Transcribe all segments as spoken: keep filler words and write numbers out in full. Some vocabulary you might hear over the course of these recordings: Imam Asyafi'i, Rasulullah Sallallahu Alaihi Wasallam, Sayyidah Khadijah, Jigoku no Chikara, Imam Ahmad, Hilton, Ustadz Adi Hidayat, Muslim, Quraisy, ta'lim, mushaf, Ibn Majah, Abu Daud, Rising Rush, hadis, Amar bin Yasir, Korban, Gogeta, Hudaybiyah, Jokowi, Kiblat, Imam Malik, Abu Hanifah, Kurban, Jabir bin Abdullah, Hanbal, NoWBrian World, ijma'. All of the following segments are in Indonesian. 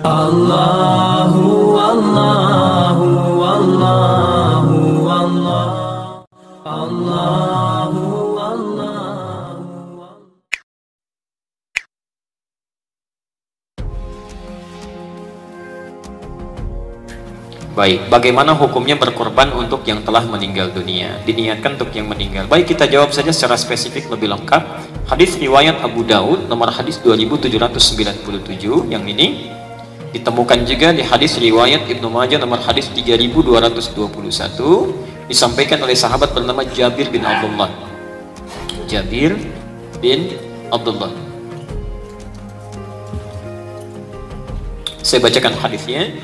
Allahu Allahu Allahu Allah Allahu Allahu. Baik, bagaimana hukumnya berkorban untuk yang telah meninggal dunia? Diniatkan untuk yang meninggal. Baik, kita jawab saja secara spesifik lebih lengkap. Hadis riwayat Abu Daud nomor hadis dua ribu tujuh ratus sembilan puluh tujuh yang ini. Ditemukan juga di hadis riwayat Ibn Majah nomor hadis tiga ribu dua ratus dua puluh satu, disampaikan oleh sahabat bernama Jabir bin Abdullah. Jabir bin Abdullah. Saya bacakan hadisnya.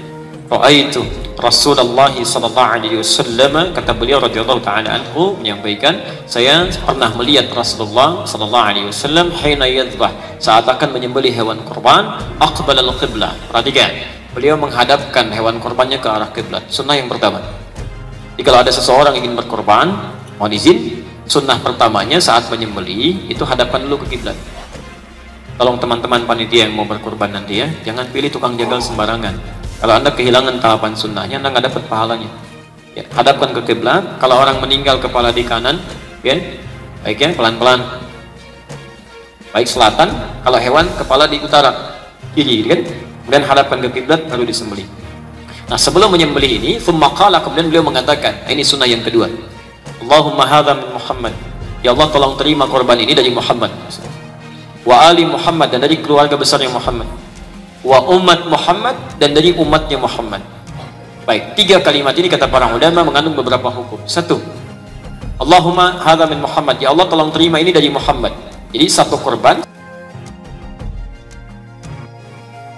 Ra'aitu Rasulullah Sallallahu Alaihi Wasallam, kata beliau radhiyallahu taala anhu menyampaikan, saya pernah melihat Rasulullah Sallallahu Alaihi Wasallam hina yadhbah, saat akan menyembelih hewan kurban, aqbalal qiblah. Perhatikan, beliau menghadapkan hewan kurbannya ke arah kiblat. Sunnah yang pertama. Jadi kalau ada seseorang ingin berkorban, mohon izin, sunnah pertamanya saat menyembelih itu hadapkan dulu ke kiblat. Tolong teman-teman panitia yang mau berkorban nanti ya, jangan pilih tukang jagal sembarangan. Kalau Anda kehilangan tahapan sunnahnya, Anda nggak dapat pahalanya. Ya, hadapkan ke kiblat. Kalau orang meninggal kepala di kanan, ya, baiknya pelan-pelan. Baik selatan, kalau hewan kepala di utara, kiri kan, kemudian hadapkan ke kiblat baru disembelih. Nah, sebelum menyembelih ini, fumaqala, kemudian beliau mengatakan, ini sunnah yang kedua. Allahumma hadza min Muhammad, ya Allah tolong terima korban ini dari Muhammad. Wa ali Muhammad, dan dari keluarga besarnya Muhammad. Wa ummat Muhammad, dan dari umatnya Muhammad. Baik, tiga kalimat ini kata para ulama mengandung beberapa hukum. Satu, Allahumma hadza min Muhammad, ya Allah tolong terima ini dari Muhammad. Jadi satu korban,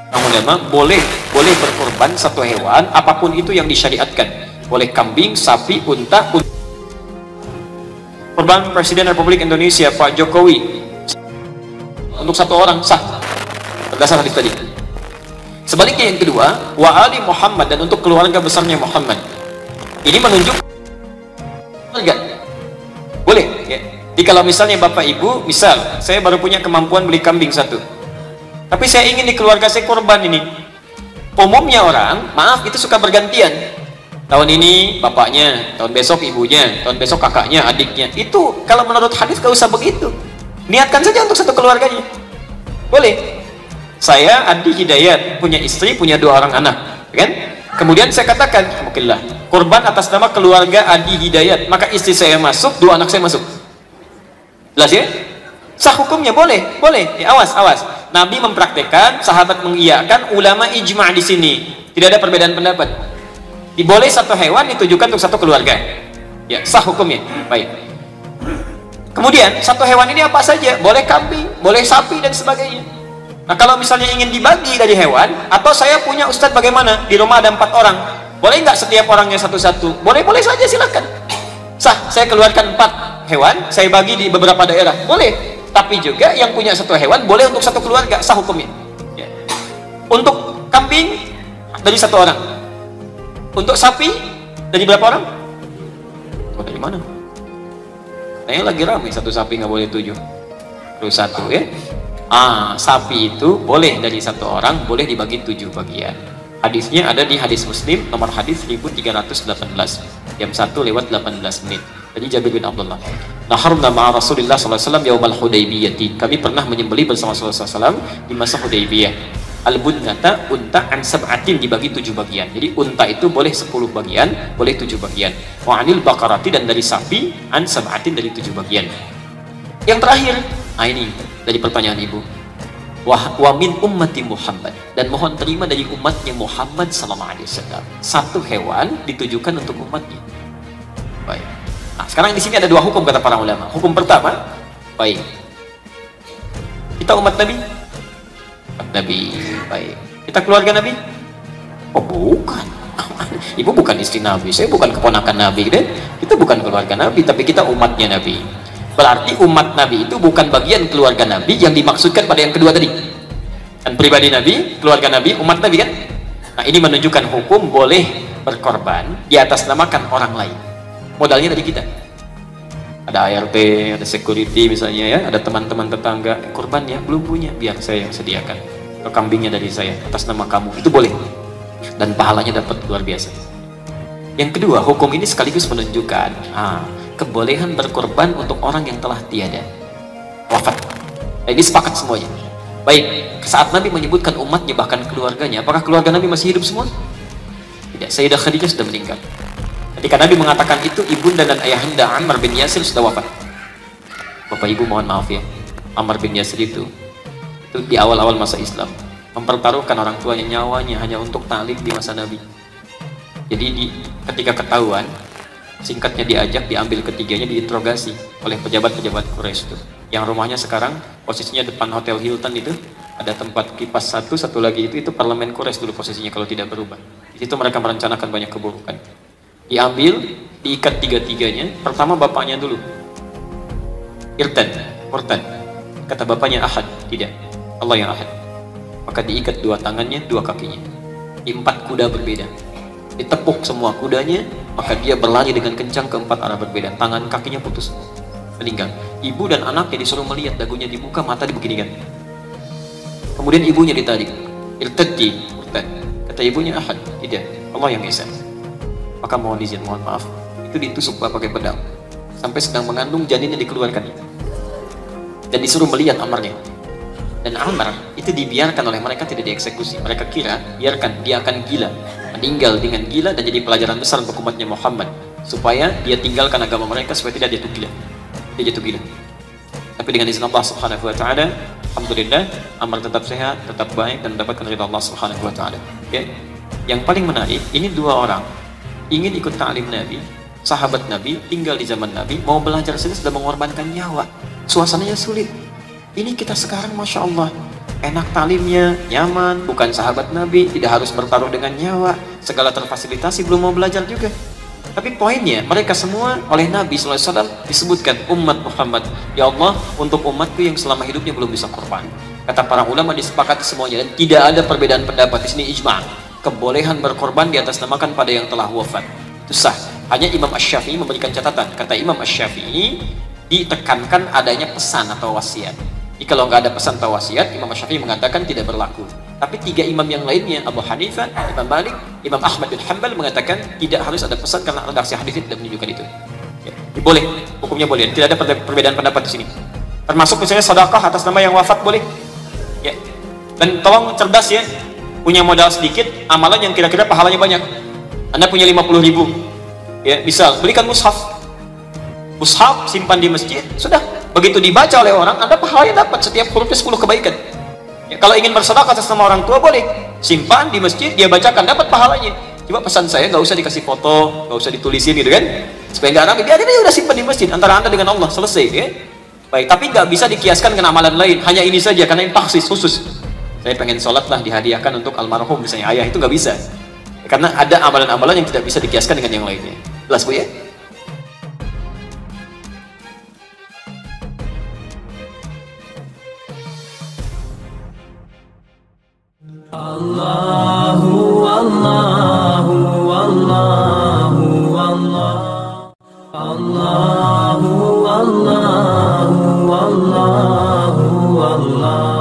ulama boleh boleh berkorban satu hewan apapun itu yang disyariatkan, boleh kambing, sapi, unta, unta. Korban Presiden Republik Indonesia Pak Jokowi untuk satu orang sah berdasar hadis tadi. Sebaliknya yang kedua, wa ali Muhammad, dan untuk keluarga besarnya Muhammad. Ini menunjuk boleh ya. Jadi kalau misalnya bapak ibu, misal saya baru punya kemampuan beli kambing satu, tapi saya ingin di keluarga saya korban ini. Umumnya orang, maaf, itu suka bergantian. Tahun ini bapaknya, tahun besok ibunya, tahun besok kakaknya, adiknya. Itu kalau menurut hadis gak usah begitu. Niatkan saja untuk satu keluarganya. Boleh. Saya Adi Hidayat, punya istri, punya dua orang anak, kan? Kemudian saya katakan, alhamdulillah, korban atas nama keluarga Adi Hidayat. Maka istri saya masuk, dua anak saya masuk. Jelas ya? Sah hukumnya, boleh, boleh. Ya, awas, awas. Nabi mempraktekkan, sahabat mengiyakan, ulama ijma' di sini. Tidak ada perbedaan pendapat. Diboleh satu hewan ditujukan untuk satu keluarga. Ya, sah hukumnya. Baik. Kemudian, satu hewan ini apa saja? Boleh kambing, boleh sapi, dan sebagainya. Nah, kalau misalnya ingin dibagi dari hewan, atau saya punya ustadz bagaimana? Di rumah ada empat orang. Boleh nggak setiap orangnya satu-satu? Boleh-boleh saja, silakan. Sah, saya keluarkan empat hewan, saya bagi di beberapa daerah, boleh. Tapi juga yang punya satu hewan boleh untuk satu keluarga, sah hukumnya ya. Untuk kambing dari satu orang, untuk sapi dari berapa orang? Oh, dari mana? Kayaknya lagi ramai, satu sapi nggak boleh tujuh, terus satu ya. Ah, sapi itu boleh dari satu orang, boleh dibagi tujuh bagian. Hadisnya ada di hadis Muslim nomor hadis seribu tiga ratus delapan belas jam satu lewat delapan belas menit. Jadi Jabir bin Abdullah. Naharna ma'a Rasulillah Sallallahu Alaihi Wasallam yaumal Hudaybiyati. Kami pernah menyembelih bersama Rasulullah Sallallahu Alaihi Wasallam di masa Hudaybiyah. Al-Budnata unta an sab'atin, dibagi tujuh bagian. Jadi unta itu boleh sepuluh bagian, boleh tujuh bagian. Wa anil bakarati, dan dari sapi an sab'atin, dari tujuh bagian. Yang terakhir, ah ini dari pertanyaan ibu. Wah, wa min ummati Muhammad, dan mohon terima dari umatnya Muhammad Sallallahu Alaihi Wasallam. Satu hewan ditujukan untuk umatnya. Baik. Nah, sekarang di sini ada dua hukum kata para ulama. Hukum pertama, baik, kita umat Nabi, umat Nabi, baik, kita keluarga Nabi. Oh bukan, ibu bukan istri Nabi, saya bukan keponakan Nabi, dan kita bukan keluarga Nabi, tapi kita umatnya Nabi. Berarti umat Nabi itu bukan bagian keluarga Nabi yang dimaksudkan pada yang kedua tadi. Dan pribadi Nabi, keluarga Nabi, umat Nabi kan. Nah, ini menunjukkan hukum boleh berkorban di atas namakan orang lain. Modalnya dari kita, ada A R T, ada security misalnya ya, ada teman-teman tetangga, korban ya belum punya, biar saya yang sediakan. kambingnya dari saya atas nama kamu, itu boleh dan pahalanya dapat luar biasa. Yang kedua, hukum ini sekaligus menunjukkan ah, kebolehan berkorban untuk orang yang telah tiada, wafat. Ini sepakat semuanya. Baik, saat Nabi menyebutkan umatnya bahkan keluarganya, apakah keluarga Nabi masih hidup semua? Tidak, Sayyidah Khadijah sudah meninggal. Ketika Nabi mengatakan itu, ibunda dan ayahanda Amar bin Yasir sudah wafat. Bapak ibu mohon maaf ya, Amar bin Yasir itu, itu di awal-awal masa Islam mempertaruhkan orang tuanya, nyawanya hanya untuk ta'lim di masa Nabi. Jadi di, ketika ketahuan, singkatnya diajak, diambil ketiganya, diinterogasi oleh pejabat-pejabat Quraisy itu, yang rumahnya sekarang posisinya depan Hotel Hilton itu ada tempat kipas satu, satu lagi itu itu parlemen Quraisy dulu posisinya kalau tidak berubah. Di situ mereka merencanakan banyak keburukan. Diambil, diikat tiga-tiganya. Pertama bapaknya dulu, Irtan, Murtan. Kata bapaknya Ahad, tidak, Allah yang Ahad. Maka diikat dua tangannya, dua kakinya. Di empat kuda berbeda. Ditepuk semua kudanya, maka dia berlari dengan kencang ke empat arah berbeda. Tangan kakinya putus, meninggal. Ibu dan anaknya disuruh melihat, dagunya dibuka, mata dibeginikan. Kemudian ibunya ditarik, Irtadi, Murtan. Kata ibunya Ahad, tidak, Allah yang Esa. Maka mohon izin, mohon maaf, itu ditusuk pakai pedang. Sampai sedang mengandung, janinnya dikeluarkan dan disuruh melihat amarnya. Dan Amar itu dibiarkan oleh mereka, tidak dieksekusi. Mereka kira, biarkan, dia akan gila, meninggal dengan gila dan jadi pelajaran besar untuk umatnya Muhammad, supaya dia tinggalkan agama mereka, supaya tidak jatuh gila. Dia jatuh gila. Tapi dengan izin Allah Subhanahu wa Ta'ala, alhamdulillah, Amar tetap sehat, tetap baik, dan mendapatkan ridha Allah Subhanahu wa Ta'ala. Okay? Yang paling menarik, ini dua orang ingin ikut ta'lim Nabi, sahabat Nabi, tinggal di zaman Nabi, mau belajar sendiri, sudah mengorbankan nyawa. Suasananya sulit. Ini kita sekarang Masya Allah, enak talimnya, nyaman, bukan sahabat Nabi, tidak harus bertaruh dengan nyawa, segala terfasilitasi, belum mau belajar juga. Tapi poinnya, mereka semua oleh Nabi shallallahu alaihi wasallam disebutkan umat Muhammad. Ya Allah, untuk umatku yang selama hidupnya belum bisa korban. Kata para ulama disepakati semuanya, dan tidak ada perbedaan pendapat. Di sini ijma', kebolehan berkorban di atas namakan pada yang telah wafat. Itu sah. Hanya Imam Asyafi'i memberikan catatan. Kata Imam Asyafi'i, ditekankan adanya pesan atau wasiat. Jadi kalau nggak ada pesan atau wasiat, Imam Asyafi'i mengatakan tidak berlaku. Tapi tiga imam yang lainnya, Abu Hanifah, Imam Malik, Imam Ahmad dan Hanbal mengatakan tidak harus ada pesan karena redaksi hadis tidak menunjukkan itu. Ya, boleh, hukumnya boleh. Tidak ada perbedaan pendapat di sini. Termasuk misalnya sedekah atas nama yang wafat boleh. Ya. Dan tolong cerdas ya, punya modal sedikit, amalan yang kira-kira pahalanya banyak. Anda punya lima puluh ribu. Ya, misal, belikan mushaf. Mushaf simpan di masjid, sudah. Begitu dibaca oleh orang, Anda pahalanya dapat setiap hurufnya sepuluh kebaikan. Ya, kalau ingin bersedekah atas nama orang tua boleh. Simpan di masjid, dia bacakan, dapat pahalanya. Coba pesan saya, nggak usah dikasih foto, nggak usah ditulisin gitu kan. Supaya nggak rame, dia udah simpan di masjid antara Anda dengan Allah, selesai ya. Baik, tapi nggak bisa dikiaskan dengan amalan lain. Hanya ini saja karena ini taksis khusus. Saya pengen sholat lah dihadiahkan untuk almarhum misalnya ayah, itu nggak bisa. Karena ada amalan-amalan yang tidak bisa dikiaskan dengan yang lainnya. Jelas Bu ya? Allahu Allahu Allahu Allah Allahu Allahu Allahu Allah.